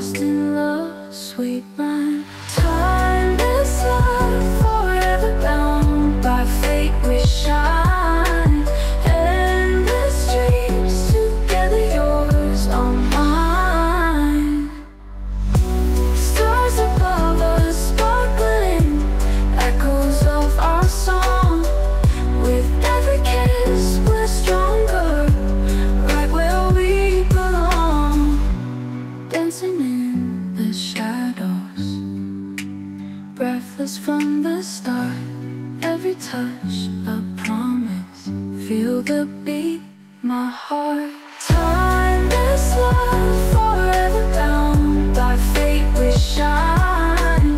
lost in love, sweet mind. Timeless love, forever bound by fate we shine. Endless dreams, together yours are mine. Stars above us sparkling, echoes of our song. With every kiss we're stronger, right where we belong. Dancing in the shadows, breathless from the start. Every touch a promise, feel the beat, my heart. Timeless love, forever bound by fate we shine.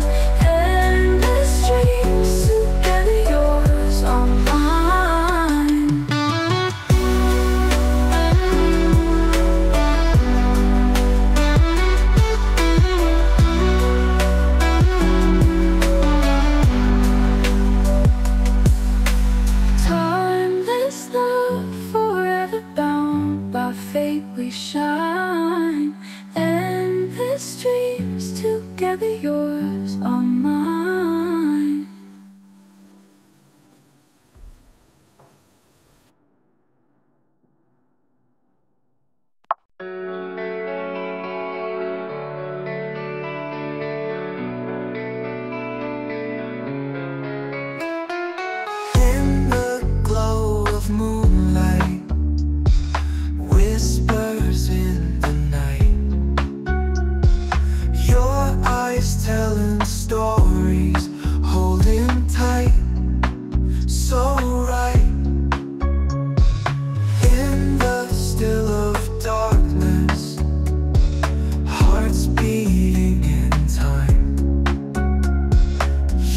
Endless dreams, together yours are mine. Timeless love, forever bound by fate we shine. Endless dreams, together yours are mine. In the glow of moonlight, whispers in the night, your eyes telling stories, holding tight, so right. In the still of darkness, hearts beating in time,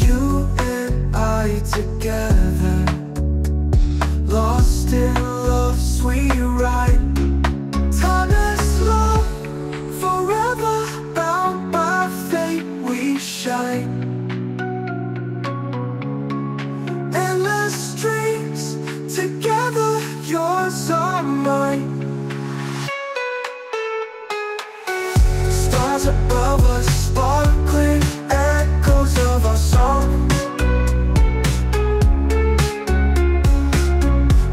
you and I together, lost in love's sweet ride. Timeless love, forever bound by fate we shine. Endless dreams, together yours are mine. Stars above us sparkling, echoes of our song.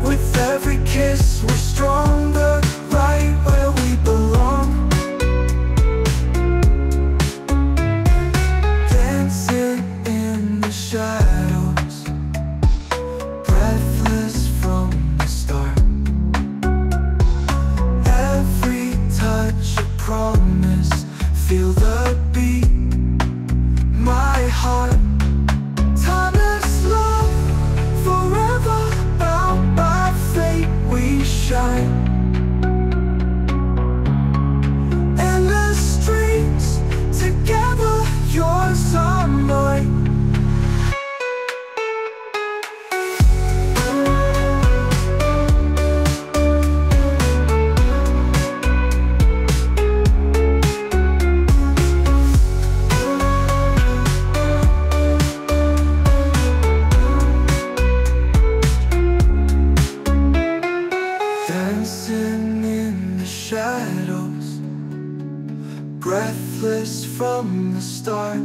With every kiss we're stronger, right where we belong. Dancing in the shadows, breathless from the start. Every touch a promise, feel the beat, my heart. Timeless love, forever bound by fate we shine. Endless dreams, together yours are mine. Dancing in the shadows, breathless from the start.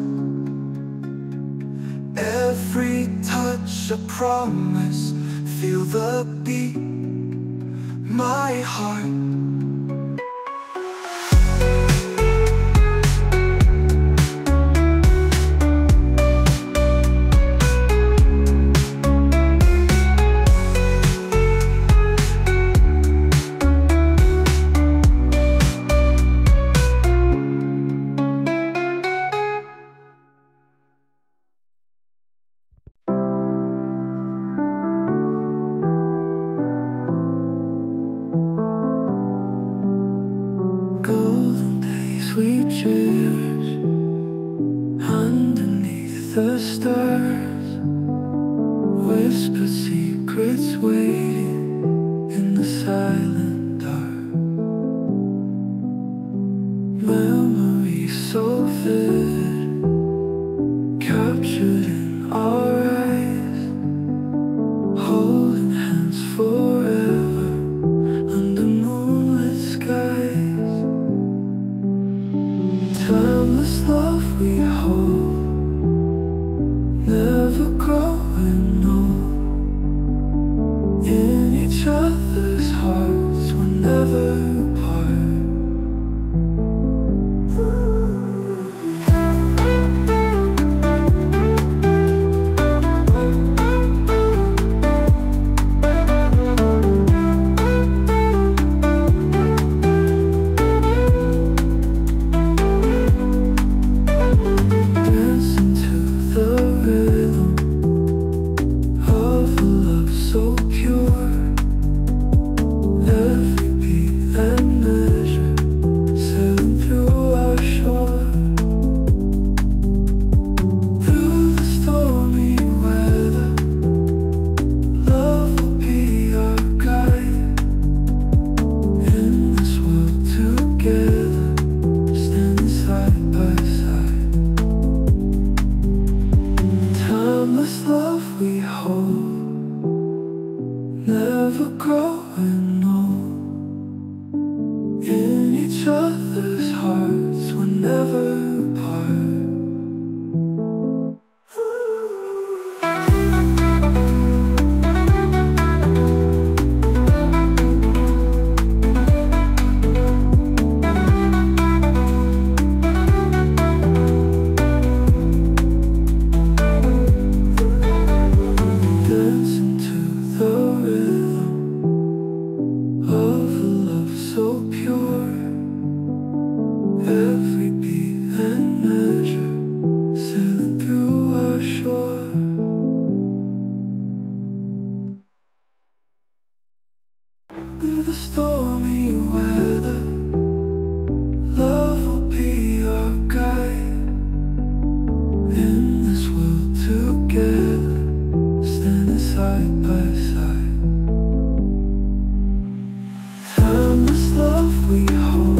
Every touch a promise, feel the beat, my heart. Golden days we cherish, underneath the stars, whisper secrets waiting in the silent dark. Memories so vivid, captured in our eyes, holding hands forever under moonlit skies. This love we hold, never growing old. In each other's hearts, we're never apart. Never growing old. In each other's hearts, we're never apart. Every beat and measure, sailing through our shore. Through the stormy weather, love will be our guide. In this world together, standing side by side. Timeless love we hold,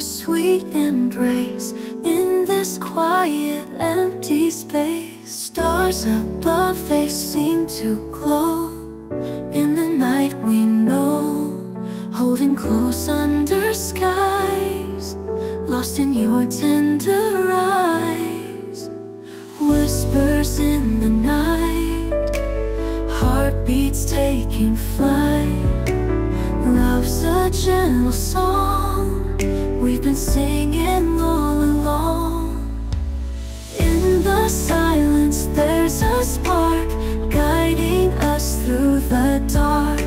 sweet embrace. In this quiet, empty space, stars above, they seem to glow. In the night we know, holding close under skies, lost in your tender eyes. Whispers in the night, heartbeats taking flight. Love's a gentle song we've been singing all along. In the silence there's a spark, guiding us through the dark.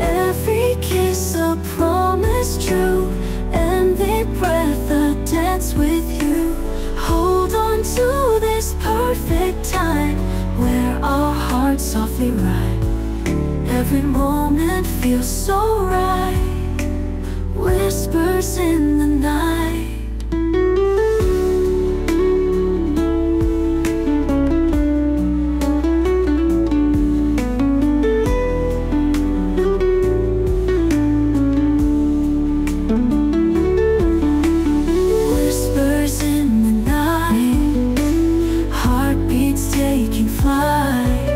Every kiss a promise true, and every breath a dance with you. Hold on to this perfect time, where our hearts softly ride. Every moment feels so right. Whispers in the night. Whispers in the night, heartbeats taking flight.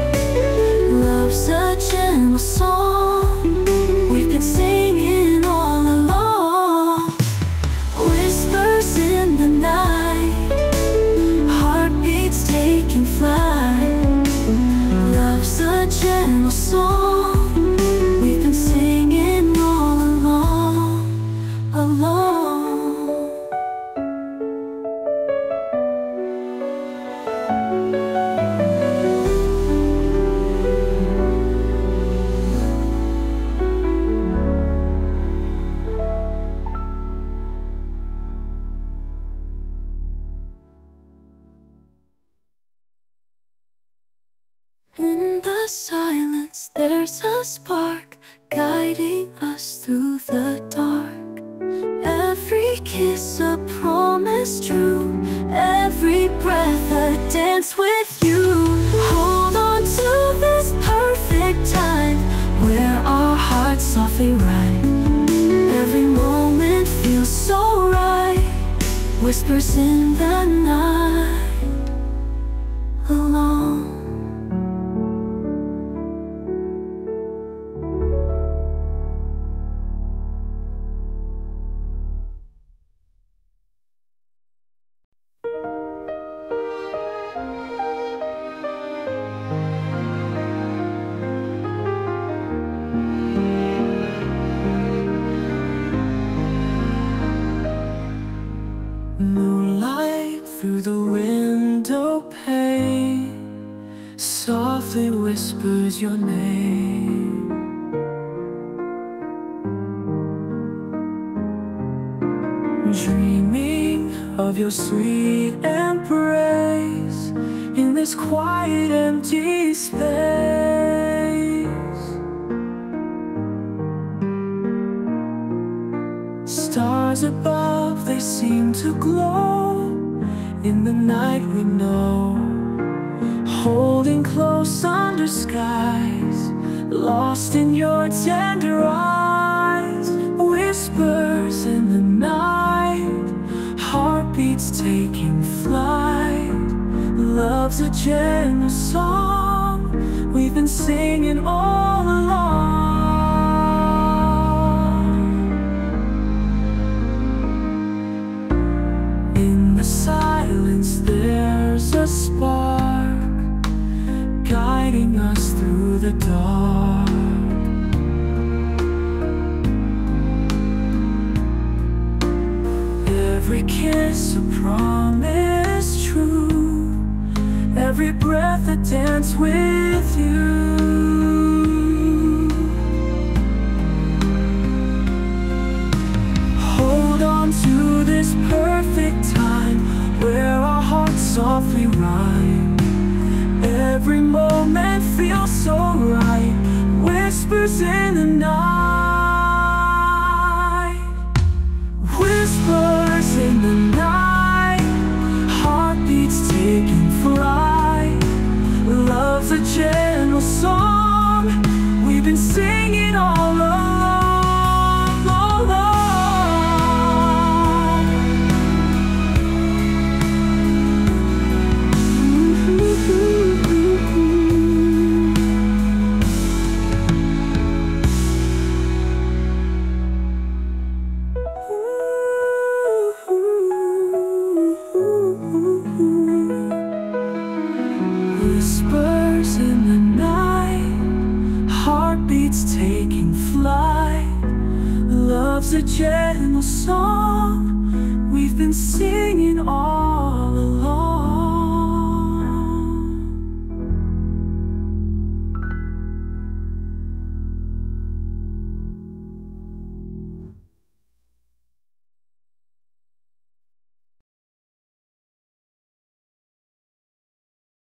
Love's a gentle song we've been singing all along. silence, there's a spark guiding us through the dark. Every kiss a promise true, every breath a dance with you. Hold on to this perfect time where our hearts softly rhyme. Every moment feels so right, whispers in the night. Alone, moonlight through the window pane softly whispers your name. Dreaming of your sweet embrace in this quiet, empty space. Stars above, they seem to glow in the night we know. Holding close under skies, lost in your tender eyes. Whispers in the night, heartbeats taking flight. Love's a gentle song we've been singing all along. There's a spark guiding us through the dark. Every kiss a promise true, every breath a dance with you. Hold on to this perfect time where our hearts softly rhyme. Every moment feels so right, whispers in the night.